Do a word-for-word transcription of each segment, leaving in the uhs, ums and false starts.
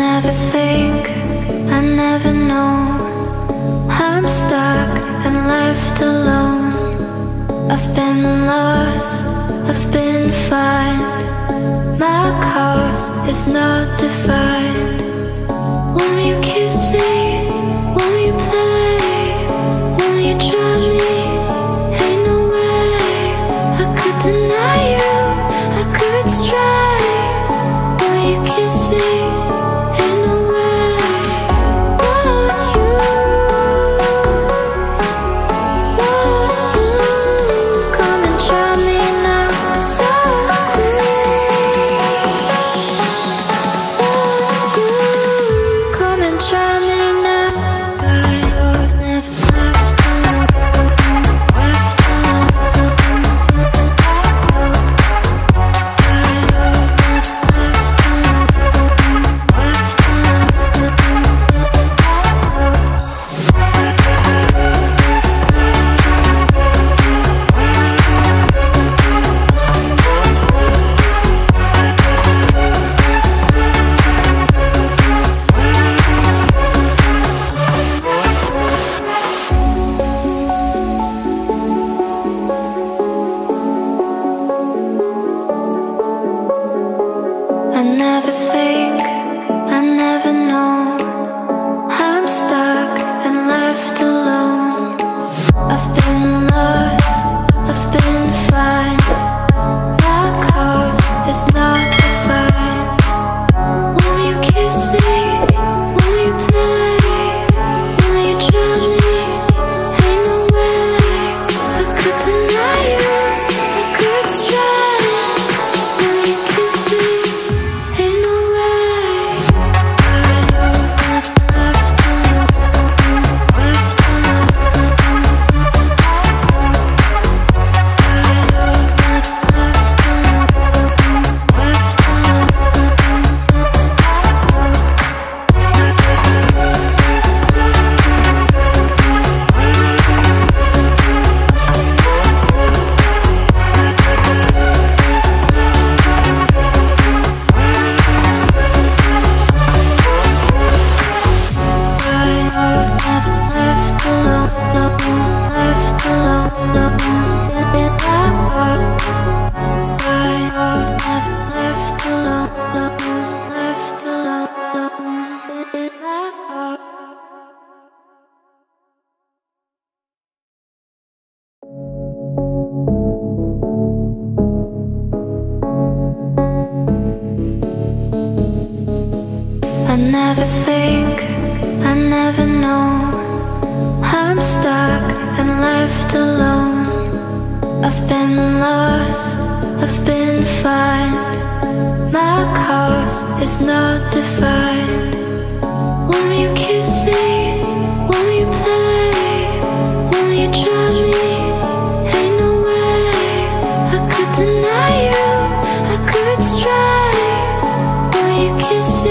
never think, I never know. I'm stuck and left alone. I've been lost, I've been fine. My cause is not defined. Won't you kiss me? Won't you play? Won't you drive me? Ain't no way I could deny you, I could stray. Won't you kiss me? Ain't no way. Won't you? Won't you come and try me now? So quick. Come and try me now. I never think, I never know. I'm stuck and left alone. I've been lost, I've been fine. My cause is not defined. Won't you kiss me? Will you play? Will you drown me? Ain't no way I could deny you, I could stray. Will you kiss me? I never think, I never know. I'm stuck and left alone. I've been lost, I've been fine. My cause is not defined. Won't you kiss me? Won't you play? Won't you drive me? Ain't no way I could deny you, I could stray. Won't you kiss me?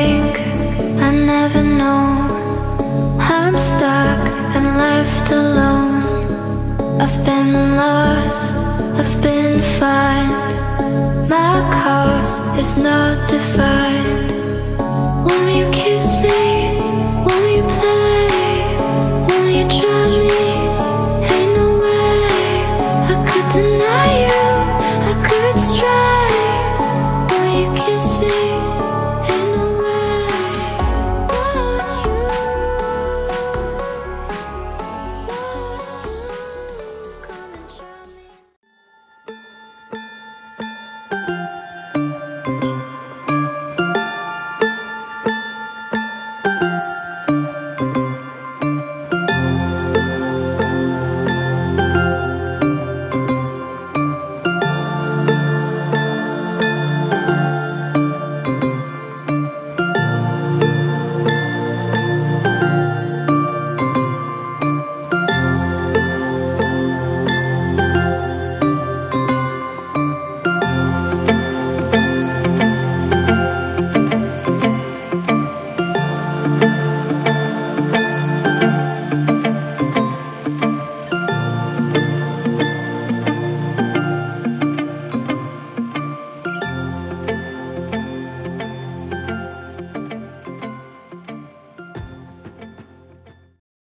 think I never know. I'm stuck and left alone. I've been lost, I've been fine. My cause is not defined. Won't you kiss me?